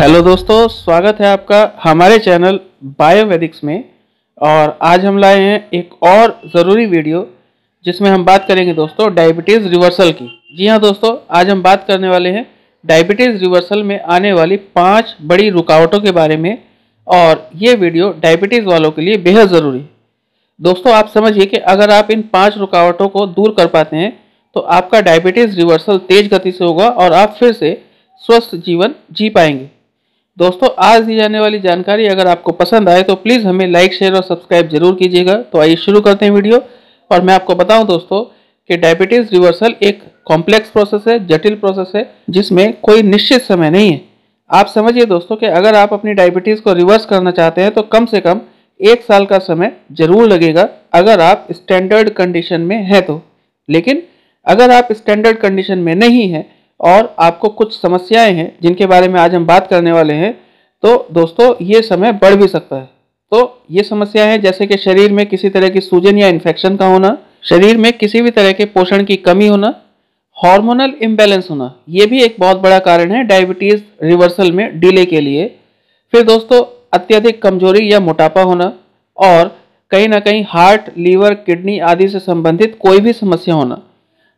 Hello दोस्तों, स्वागत है आपका हमारे चैनल बायोवेदिक्स में। और आज हम लाए हैं एक और ज़रूरी वीडियो जिसमें हम बात करेंगे दोस्तों डायबिटीज़ रिवर्सल की। जी हाँ दोस्तों, आज हम बात करने वाले हैं डायबिटीज़ रिवर्सल में आने वाली 5 बड़ी रुकावटों के बारे में। और ये वीडियो डायबिटीज़ वालों के लिए बेहद ज़रूरी है दोस्तों। आप समझिए कि अगर आप इन 5 रुकावटों को दूर कर पाते हैं तो आपका डायबिटीज़ रिवर्सल तेज़ गति से होगा और आप फिर से स्वस्थ जीवन जी पाएंगे। दोस्तों, आज दी जाने वाली जानकारी अगर आपको पसंद आए तो प्लीज़ हमें लाइक, शेयर और सब्सक्राइब जरूर कीजिएगा। तो आइए शुरू करते हैं वीडियो। और मैं आपको बताऊं दोस्तों कि डायबिटीज़ रिवर्सल एक कॉम्प्लेक्स प्रोसेस है, जटिल प्रोसेस है, जिसमें कोई निश्चित समय नहीं है। आप समझिए दोस्तों कि अगर आप अपनी डायबिटीज़ को रिवर्स करना चाहते हैं तो कम से कम 1 साल का समय ज़रूर लगेगा अगर आप स्टैंडर्ड कंडीशन में हैं तो। लेकिन अगर आप स्टैंडर्ड कंडीशन में नहीं हैं और आपको कुछ समस्याएं हैं जिनके बारे में आज हम बात करने वाले हैं, तो दोस्तों ये समय बढ़ भी सकता है। तो ये समस्याएं हैं जैसे कि शरीर में किसी तरह की सूजन या इन्फेक्शन का होना, शरीर में किसी भी तरह के पोषण की कमी होना, हार्मोनल इम्बैलेंस होना, ये भी एक बहुत बड़ा कारण है डायबिटीज़ रिवर्सल में डिले के लिए। फिर दोस्तों अत्यधिक कमजोरी या मोटापा होना और कहीं ना कहीं हार्ट, लीवर, किडनी आदि से संबंधित कोई भी समस्या होना।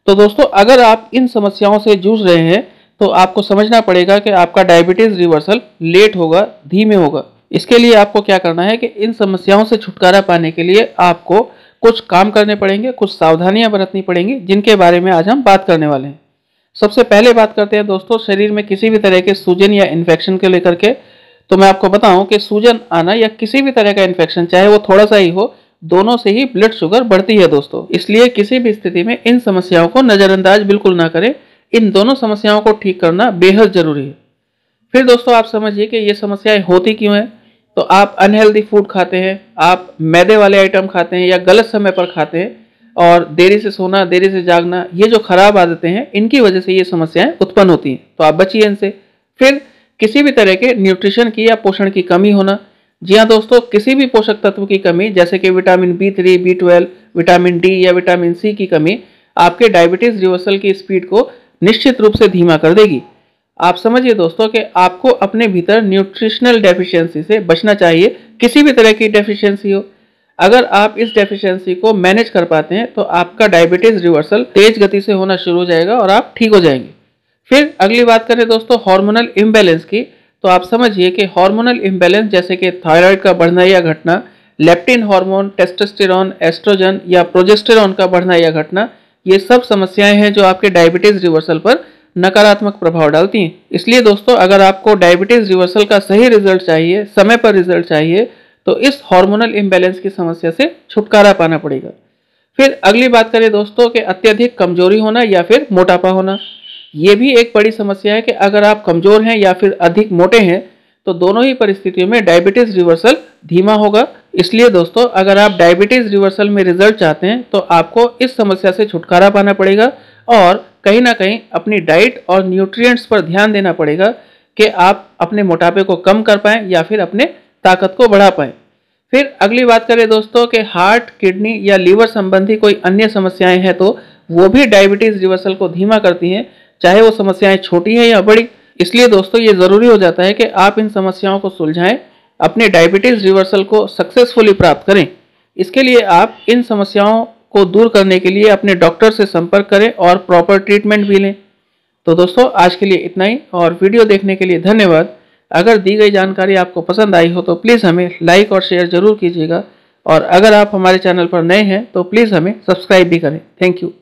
तो दोस्तों अगर आप इन समस्याओं से जूझ रहे हैं तो आपको समझना पड़ेगा कि आपका डायबिटीज़ रिवर्सल लेट होगा, धीमे होगा। इसके लिए आपको क्या करना है कि इन समस्याओं से छुटकारा पाने के लिए आपको कुछ काम करने पड़ेंगे, कुछ सावधानियां बरतनी पड़ेंगी, जिनके बारे में आज हम बात करने वाले हैं। सबसे पहले बात करते हैं दोस्तों शरीर में किसी भी तरह के सूजन या इन्फेक्शन को लेकर के। तो मैं आपको बताऊं कि सूजन आना या किसी भी तरह का इन्फेक्शन, चाहे वो थोड़ा सा ही हो, दोनों से ही ब्लड शुगर बढ़ती है दोस्तों। इसलिए किसी भी स्थिति में इन समस्याओं को नज़रअंदाज बिल्कुल ना करें। इन दोनों समस्याओं को ठीक करना बेहद ज़रूरी है। फिर दोस्तों आप समझिए कि ये समस्याएं होती क्यों हैं। तो आप अनहेल्दी फूड खाते हैं, आप मैदे वाले आइटम खाते हैं या गलत समय पर खाते हैं, और देरी से सोना, देरी से जागना, ये जो खराब आदतें हैं इनकी वजह से ये समस्याएँ उत्पन्न होती हैं। तो आप बचिए इनसे। फिर किसी भी तरह के न्यूट्रिशन की या पोषण की कमी होना। जी हाँ दोस्तों, किसी भी पोषक तत्व की कमी जैसे कि vitamin B3, B12, vitamin D या विटामिन C की कमी आपके डायबिटीज़ रिवर्सल की स्पीड को निश्चित रूप से धीमा कर देगी। आप समझिए दोस्तों कि आपको अपने भीतर न्यूट्रिशनल डेफिशिएंसी से बचना चाहिए, किसी भी तरह की डेफिशिएंसी हो। अगर आप इस डेफिशिएंसी को मैनेज कर पाते हैं तो आपका डायबिटीज़ रिवर्सल तेज गति से होना शुरू हो जाएगा और आप ठीक हो जाएंगे। फिर अगली बात करें दोस्तों हार्मोनल इम्बैलेंस की। तो आप समझिए कि हार्मोनल इम्बैलेंस जैसे कि थायराइड का बढ़ना या घटना, लेप्टिन हार्मोन, टेस्टोस्टेरॉन, एस्ट्रोजन या प्रोजेस्टेरॉन का बढ़ना या घटना, ये सब समस्याएं हैं जो आपके डायबिटीज़ रिवर्सल पर नकारात्मक प्रभाव डालती हैं। इसलिए दोस्तों अगर आपको डायबिटीज़ रिवर्सल का सही रिजल्ट चाहिए, समय पर रिजल्ट चाहिए, तो इस हार्मोनल इम्बैलेंस की समस्या से छुटकारा पाना पड़ेगा। फिर अगली बात करें दोस्तों कि अत्यधिक कमजोरी होना या फिर मोटापा होना, ये भी एक बड़ी समस्या है कि अगर आप कमज़ोर हैं या फिर अधिक मोटे हैं तो दोनों ही परिस्थितियों में डायबिटीज़ रिवर्सल धीमा होगा। इसलिए दोस्तों अगर आप डायबिटीज़ रिवर्सल में रिजल्ट चाहते हैं तो आपको इस समस्या से छुटकारा पाना पड़ेगा और कहीं ना कहीं अपनी डाइट और न्यूट्रिएंट्स पर ध्यान देना पड़ेगा कि आप अपने मोटापे को कम कर पाएँ या फिर अपने ताकत को बढ़ा पाएँ। फिर अगली बात करें दोस्तों कि हार्ट, किडनी या लीवर संबंधी कोई अन्य समस्याएँ हैं तो वो भी डायबिटीज़ रिवर्सल को धीमा करती हैं, चाहे वो समस्याएं छोटी हैं या बड़ी। इसलिए दोस्तों ये ज़रूरी हो जाता है कि आप इन समस्याओं को सुलझाएं, अपने डायबिटीज़ रिवर्सल को सक्सेसफुली प्राप्त करें। इसके लिए आप इन समस्याओं को दूर करने के लिए अपने डॉक्टर से संपर्क करें और प्रॉपर ट्रीटमेंट भी लें। तो दोस्तों आज के लिए इतना ही, और वीडियो देखने के लिए धन्यवाद। अगर दी गई जानकारी आपको पसंद आई हो तो प्लीज़ हमें लाइक और शेयर ज़रूर कीजिएगा। और अगर आप हमारे चैनल पर नए हैं तो प्लीज़ हमें सब्सक्राइब भी करें। Thank you.